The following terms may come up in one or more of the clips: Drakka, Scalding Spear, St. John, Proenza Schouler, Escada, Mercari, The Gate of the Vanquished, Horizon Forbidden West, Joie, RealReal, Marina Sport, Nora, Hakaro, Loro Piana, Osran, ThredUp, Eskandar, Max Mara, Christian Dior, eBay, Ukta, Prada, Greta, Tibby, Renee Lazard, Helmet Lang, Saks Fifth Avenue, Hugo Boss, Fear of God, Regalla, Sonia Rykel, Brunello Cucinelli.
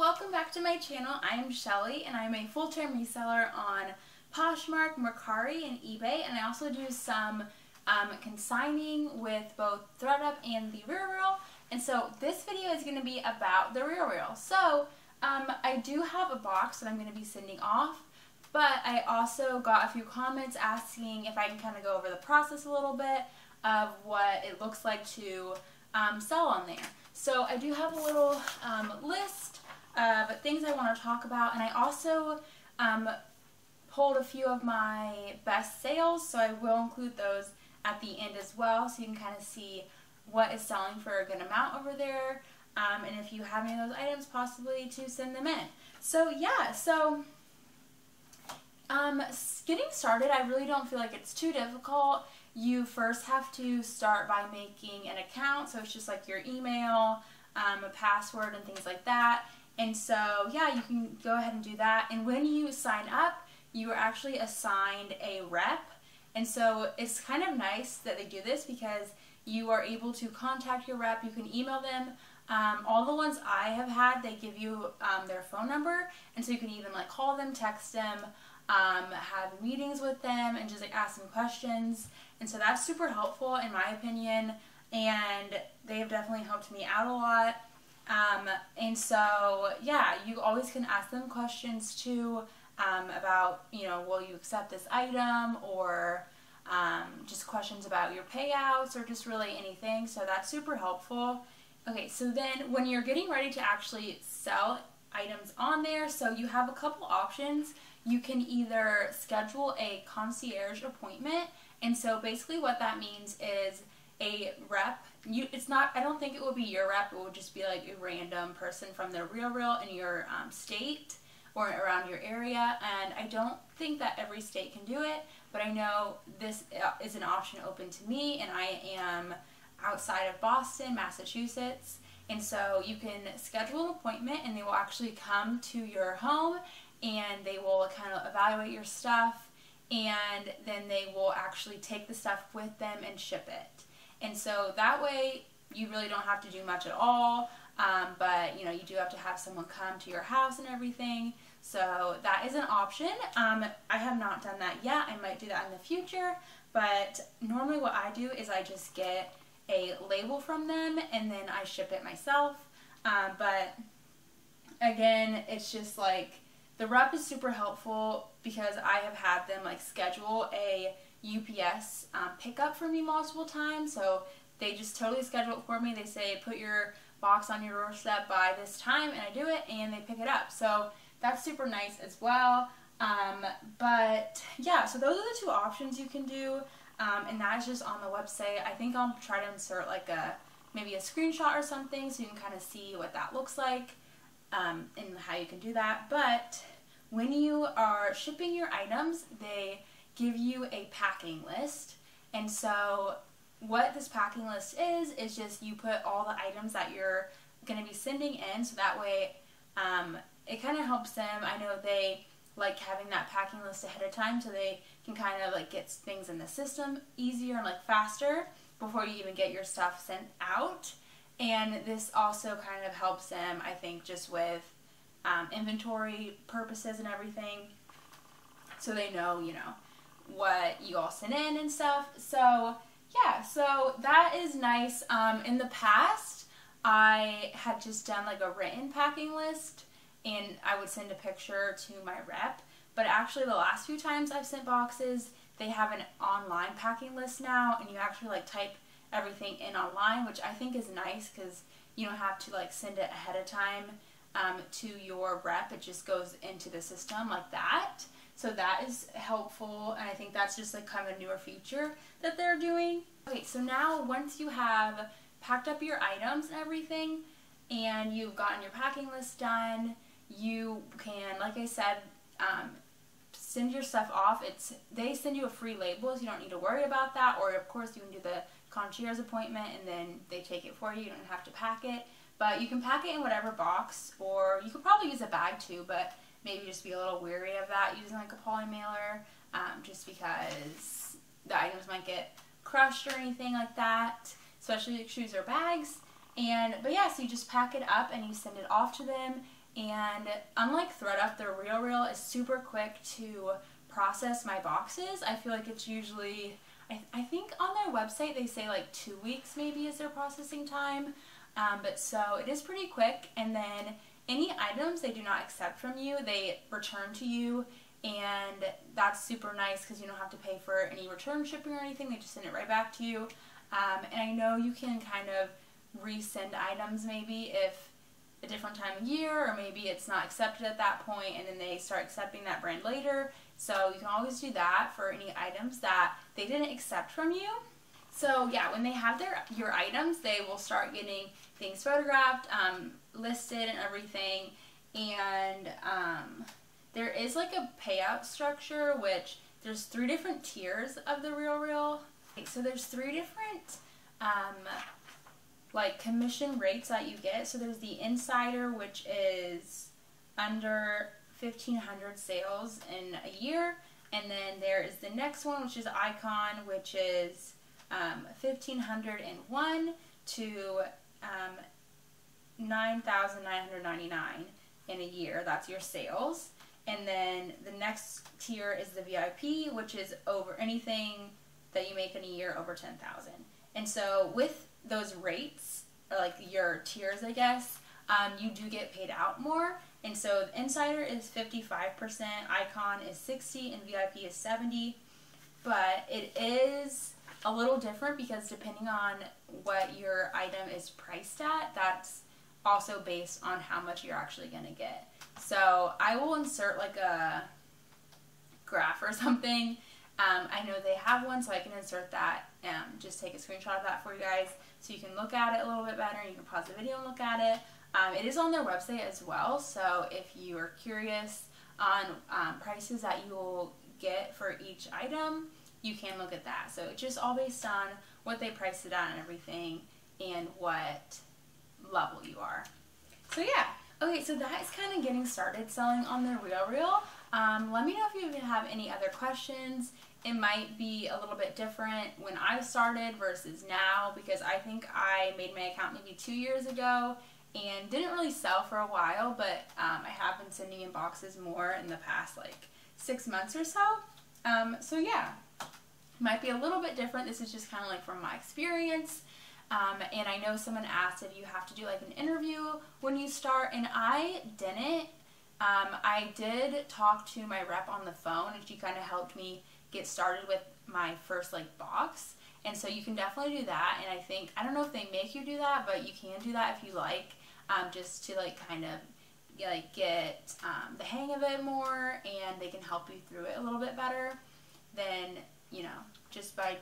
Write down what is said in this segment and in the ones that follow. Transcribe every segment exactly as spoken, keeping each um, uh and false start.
welcome back to my channel. I am Shelly and I'm a full-time reseller on Poshmark, Mercari, and eBay, and I also do some um, consigning with both ThredUp and the RealReal. And so this video is going to be about the RealReal. So um, I do have a box that I'm going to be sending off, but I also got a few comments asking if I can kind of go over the process a little bit of what it looks like to um, sell on there. So I do have a little um, list of things I want to talk about, and I also um, pulled a few of my best sales, so I will include those at the end as well, so you can kind of see what is selling for a good amount over there, um, and if you have any of those items, possibly to send them in. So yeah, so um, getting started, I really don't feel like it's too difficult. You first have to start by making an account, so it's just like your email, um, a password, and things like that. And so yeah, you can go ahead and do that. And when you sign up, you are actually assigned a rep, and so it's kind of nice that they do this because you are able to contact your rep. You can email them. Um, all the ones I have had, they give you um, their phone number, and so you can even like call them, text them, um, have meetings with them, and just like ask them questions. And so that's super helpful in my opinion, and they have definitely helped me out a lot. Um, and so yeah, you always can ask them questions too, um, about, you know, will you accept this item, or um, just questions about your payouts, or just really anything. So that's super helpful. Okay, so then when you're getting ready to actually sell items on there, so you have a couple options. You can either schedule a concierge appointment, and so basically what that means is a rep, you, it's not, I don't think it will be your rep, it will just be like a random person from the RealReal in your um, state or around your area, and I don't think that every state can do it, but I know this is an option open to me, and I am outside of Boston, Massachusetts, and so you can schedule an appointment and they will actually come to your home and they will kind of evaluate your stuff, and then they will actually take the stuff with them and ship it. And so that way you really don't have to do much at all, um, but you know, you do have to have someone come to your house and everything, so that is an option. Um, I have not done that yet. I might do that in the future, but normally what I do is I just get a label from them and then I ship it myself. Um, but again, it's just like the rep is super helpful because I have had them like schedule a U P S um, pickup for me multiple times. So they just totally schedule it for me. They say put your box on your doorstep by this time, and I do it and they pick it up. So that's super nice as well. Um, but yeah, so those are the two options you can do. Um, and that's just on the website. I think I'll try to insert like a, maybe a screenshot or something so you can kind of see what that looks like um, and how you can do that. But when you are shipping your items, they give you a packing list. And so what this packing list is, is just you put all the items that you're going to be sending in, so that way um, it kind of helps them. I know they like having that packing list ahead of time so they can kind of like get things in the system easier and like faster before you even get your stuff sent out. And this also kind of helps them, I think, just with um, inventory purposes and everything, so they know, you know, what you all sent in and stuff. So yeah, so that is nice. Um, in the past I had just done like a written packing list and I would send a picture to my rep, but actually the last few times I've sent boxes, they have an online packing list now, and you actually like type everything in online, which I think is nice because you don't have to like send it ahead of time um, to your rep. It just goes into the system like that, so that is helpful, and I think that's just like kind of a newer feature that they're doing. Okay, so now once you have packed up your items and everything and you've gotten your packing list done, you can, like I said, um, send your stuff off. It's, they send you a free label, so you don't need to worry about that. Or of course you can do the concierge appointment and then they take it for you. You don't have to pack it, but you can pack it in whatever box, or you could probably use a bag too, but maybe just be a little wary of that using like a poly mailer, um, just because the items might get crushed or anything like that, especially if shoes or bags. And, but yeah, so you just pack it up and you send it off to them, And unlike ThredUp, the RealReal is super quick to process my boxes. I feel like it's usually, I, th I think on their website they say like two weeks maybe is their processing time. Um, but so it is pretty quick, and then any items they do not accept from you, they return to you, and that's super nice because you don't have to pay for any return shipping or anything. They just send it right back to you. Um, and I know you can kind of resend items maybe if a different time of year, or maybe it's not accepted at that point and then they start accepting that brand later. So you can always do that for any items that they didn't accept from you. So yeah, when they have their your items, they will start getting things photographed, um, listed and everything. And um, there is like a payout structure, which there's three different tiers of the RealReal. So there's three different um, like commission rates that you get. So there's the insider, which is under fifteen hundred sales in a year. And then there is the next one, which is icon, which is Um, fifteen hundred one to um, nine thousand nine hundred ninety-nine in a year. That's your sales. And then the next tier is the V I P, which is over anything that you make in a year over ten thousand. And so with those rates, or like your tiers, I guess, um, you do get paid out more. And so the insider is fifty-five percent, icon is sixty, and V I P is seventy. But it is a little different because depending on what your item is priced at, that's also based on how much you're actually going to get. So I will insert like a graph or something. Um, I know they have one, so I can insert that and just take a screenshot of that for you guys so you can look at it a little bit better. You can pause the video and look at it. Um, it is on their website as well, so if you are curious on um, prices that you will get for each item, you can look at that. So it's just all based on what they priced it at and everything, and what level you are. So yeah, okay, so that is kind of getting started selling on the RealReal. Um, let me know if you have any other questions. It might be a little bit different when I started versus now, because I think I made my account maybe two years ago and didn't really sell for a while, but um, I have been sending in boxes more in the past like six months or so. Um, so yeah, might be a little bit different. This is just kind of like from my experience. Um, and I know someone asked if you have to do like an interview when you start, and I didn't. Um, I did talk to my rep on the phone, and she kind of helped me get started with my first like box. And so you can definitely do that. And I think, I don't know if they make you do that, but you can do that if you like, um, just to like kind of like get um, the hang of it more, and they can help you through it a little bit better than, you know, just by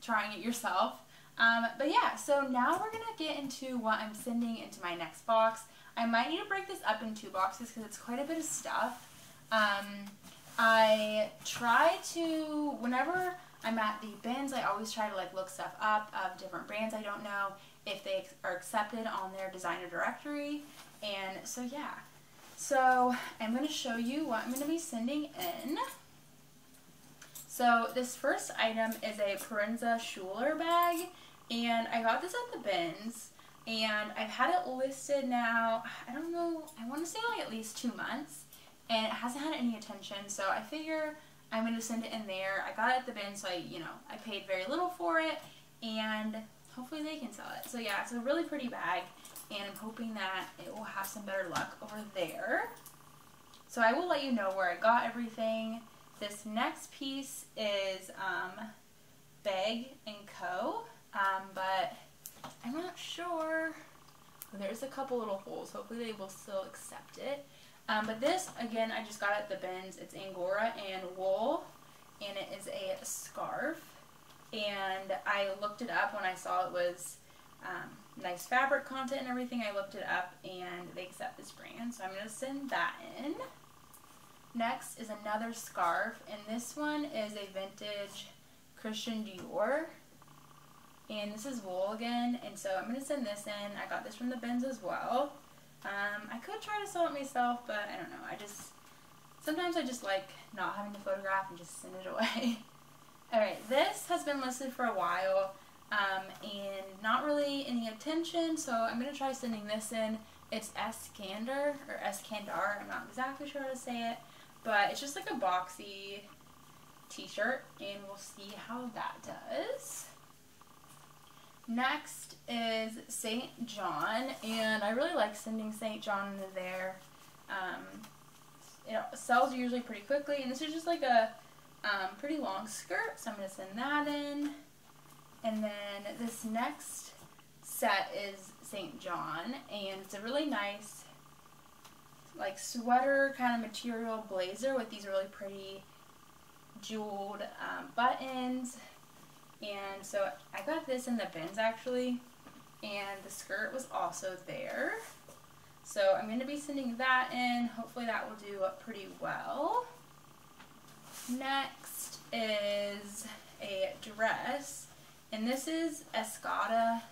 trying it yourself. Um, but yeah, so now we're going to get into what I'm sending into my next box. I might need to break this up in two boxes because it's quite a bit of stuff. Um, I try to, whenever I'm at the bins, I always try to like look stuff up of different brands. I don't know if they are accepted on their designer directory. And so yeah, so I'm going to show you what I'm going to be sending in. So this first item is a Proenza Schouler bag, and I got this at the bins, and I've had it listed now, I don't know, I want to say like at least two months, and it hasn't had any attention, so I figure I'm going to send it in there. I got it at the bins, so I, you know, I paid very little for it, and hopefully they can sell it. So yeah, it's a really pretty bag, and I'm hoping that it will have some better luck over there. So I will let you know where I got everything. This next piece is um, Beg and Co, um, but I'm not sure. There's a couple little holes. Hopefully they will still accept it. Um, but this, again, I just got at the bins. It's Angora and wool, and it is a scarf. And I looked it up when I saw it was um, nice fabric content and everything. I looked it up, and they accept this brand, so I'm going to send that in. Next is another scarf, and this one is a vintage Christian Dior, and this is wool again, and so I'm going to send this in. I got this from the bins as well. Um, I could try to sell it myself, but I don't know. I just, sometimes I just like not having to photograph and just send it away. Alright, this has been listed for a while, um, and not really any attention, so I'm going to try sending this in It's Eskandar, or Eskandar, I'm not exactly sure how to say it, but it's just like a boxy t-shirt, and we'll see how that does. Next is Saint John, and I really like sending Saint John into there. Um, it sells usually pretty quickly, and this is just like a um, pretty long skirt, so I'm going to send that in. And then this next set is Saint John, and it's a really nice like sweater kind of material blazer with these really pretty jeweled um, buttons. And so I got this in the bins actually, and the skirt was also there. So I'm going to be sending that in. Hopefully that will do up pretty well. Next is a dress, and this is Escada.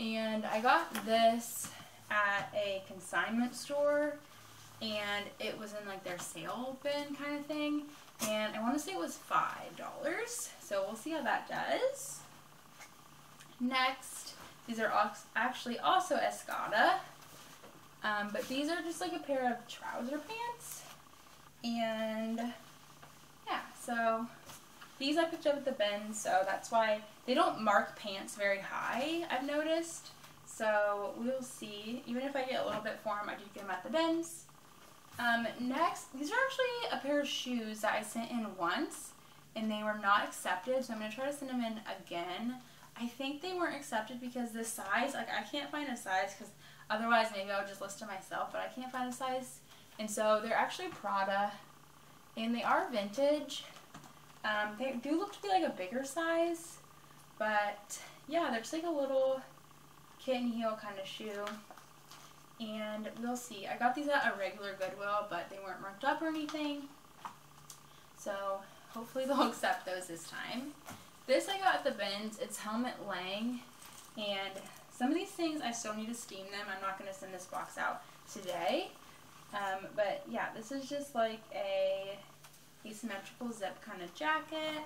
And I got this at a consignment store, and it was in like their sale bin kind of thing, and I want to say it was five dollars, so we'll see how that does. Next, these are actually also Escada, um, but these are just like a pair of trouser pants, and yeah, so these I picked up at the bin, so that's why they don't mark pants very high, I've noticed. So we'll see. Even if I get a little bit for them, I do get them at the bins. Um, next, these are actually a pair of shoes that I sent in once, and they were not accepted, so I'm going to try to send them in again. I think they weren't accepted because the size, like I can't find a size, because otherwise maybe I would just list them myself, but I can't find a size. And so they're actually Prada, and they are vintage. Um, they do look to be like a bigger size, but yeah, they're just like a little kitten heel kind of shoe, and we'll see. I got these at a regular Goodwill, but they weren't marked up or anything, so hopefully they'll accept those this time. This I got at the bins. It's Helmet Lang, and some of these things I still need to steam them. I'm not going to send this box out today, um, but yeah, this is just like a asymmetrical zip kind of jacket.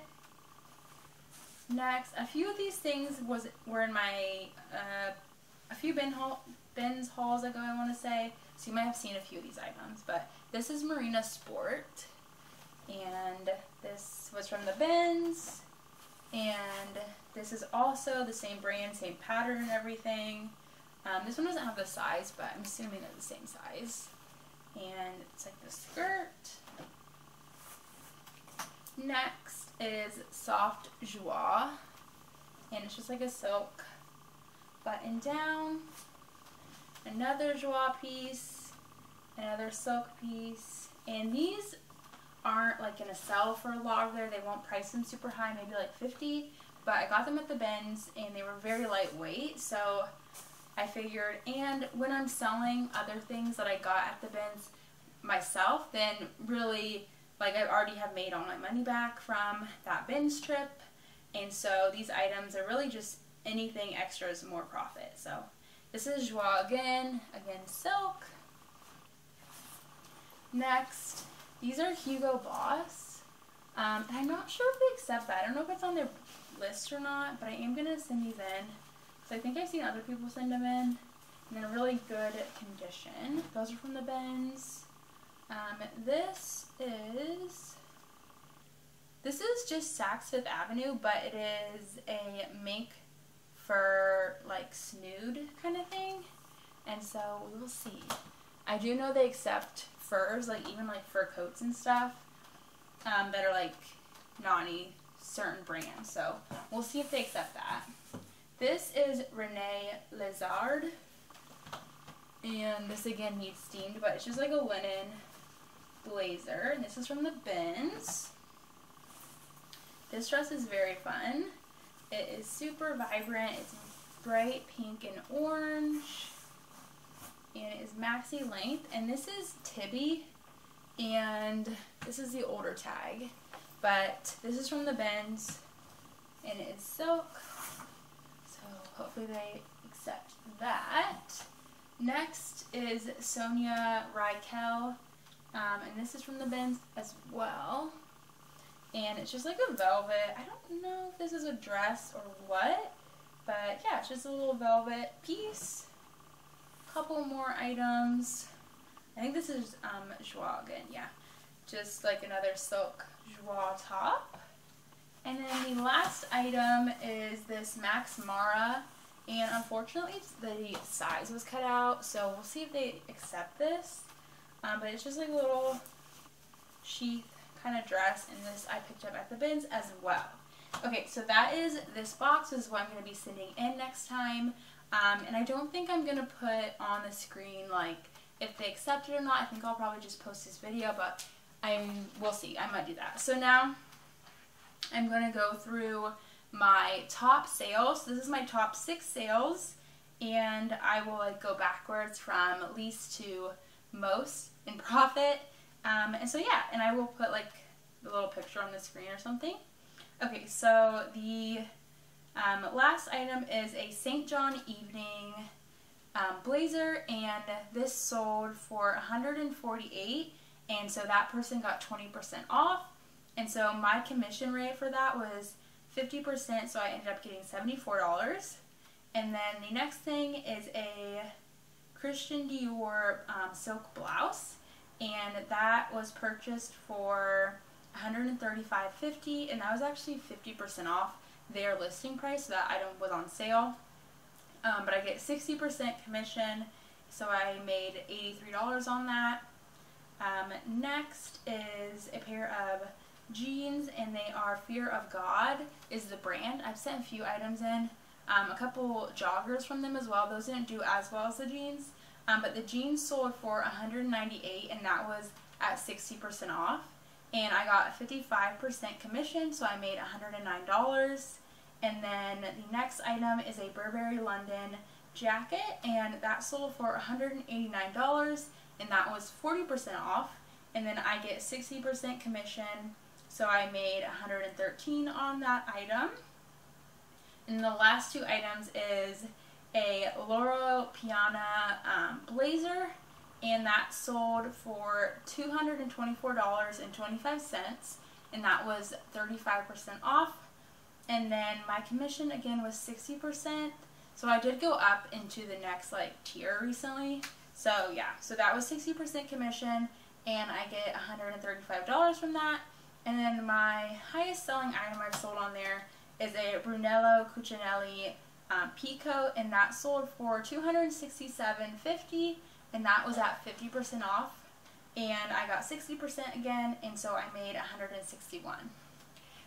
Next, a few of these things was were in my uh, a few bin haul, bins hauls ago, I want to say, so you might have seen a few of these items, but this is Marina Sport, and this was from the bins, and this is also the same brand, same pattern and everything. Um, this one doesn't have the size, but I'm assuming they're the same size, and it's like the skirt. Next is Soft Joie, and it's just like a silk button down, another Joie piece, another silk piece, and these aren't like going to sell for a lot there. They won't price them super high, maybe like fifty, but I got them at the bins, and they were very lightweight, so I figured, and when I'm selling other things that I got at the bins myself, then really, like I already have made all my money back from that bins trip, and so these items are really just anything extra is more profit. So this is Joie again, again silk. Next, these are Hugo Boss. Um, I'm not sure if they accept that. I don't know if it's on their list or not, but I am going to send these in. So I think I've seen other people send them in, and they're in a really good condition. Those are from the bins. Um, this is, this is just Saks Fifth Avenue, but it is a mink fur, like, snood kind of thing, and so we'll see. I do know they accept furs, like, even, like, fur coats and stuff, um, that are, like, non-y certain brands, so we'll see if they accept that. This is Renee Lazard, and this, again, needs steamed, but it's just, like, a linen blazer, and this is from the bins. This dress is very fun. It is super vibrant. It's bright pink and orange, and it is maxi length, and this is Tibby, and this is the older tag, but this is from the bins, and it is silk, so hopefully they accept that. Next is Sonia Rykel. Um, and this is from the bins as well, and it's just like a velvet, I don't know if this is a dress or what, but yeah, it's just a little velvet piece, couple more items. I think this is um, Joie again, yeah. Just like another silk Joie top. And then the last item is this Max Mara. And unfortunately, the size was cut out, so we'll see if they accept this. Um, but it's just like a little sheath kind of dress, and this I picked up at the bins as well. Okay, so that is this box. This is what I'm going to be sending in next time. Um, and I don't think I'm going to put on the screen, like, if they accept it or not. I think I'll probably just post this video, but I'm, we'll see. I might do that. So now I'm going to go through my top sales. This is my top six sales, and I will like go backwards from least to most in profit. Um, and so yeah, and I will put like a little picture on the screen or something. Okay, so the um, last item is a Saint John evening um, blazer, and this sold for one hundred forty-eight dollars, and so that person got twenty percent off, and so my commission rate for that was fifty percent, so I ended up getting seventy-four dollars. And then the next thing is a Christian Dior um, silk blouse, and that was purchased for one hundred thirty-five fifty, and that was actually fifty percent off their listing price, so that item was on sale. Um, but I get sixty percent commission, so I made eighty-three dollars on that. Um, next is a pair of jeans, and they are Fear of God is the brand. I've sent a few items in, um, a couple joggers from them as well. Those didn't do as well as the jeans, um, but the jeans sold for one hundred ninety-eight dollars, and that was at sixty percent off, and I got fifty-five percent commission, so I made one hundred nine dollars. And then the next item is a Burberry London jacket, and that sold for one hundred eighty-nine dollars, and that was forty percent off, and then I get sixty percent commission. So I made one hundred thirteen dollars on that item. And the last two items is a Loro Piana um, blazer, and that sold for two hundred twenty-four dollars and twenty-five cents, and that was thirty-five percent off. And then my commission again was sixty percent, so I did go up into the next like tier recently. So yeah, so that was sixty percent commission, and I get one hundred thirty-five dollars from that. And then my highest selling item I've sold on there is a Brunello Cucinelli um, Pico, and that sold for two hundred sixty-seven fifty, and that was at fifty percent off, and I got sixty percent again, and so I made one hundred sixty-one dollars.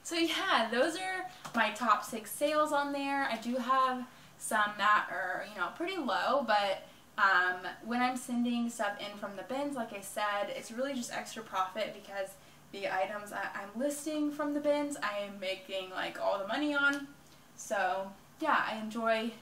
So yeah, those are my top six sales on there. I do have some that are, you know, pretty low, but um, when I'm sending stuff in from the bins, like I said, it's really just extra profit because the items I, I'm listing from the bins, I am making like all the money on. So yeah, I enjoy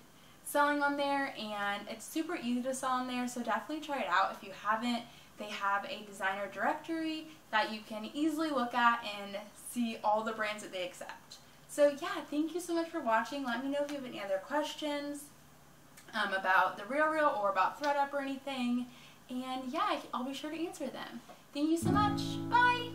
selling on there, and it's super easy to sell on there, so definitely try it out if you haven't. They have a designer directory that you can easily look at and see all the brands that they accept. So yeah, thank you so much for watching. Let me know if you have any other questions um, about the RealReal or about ThredUp or anything, and yeah, I'll be sure to answer them. Thank you so much. Bye!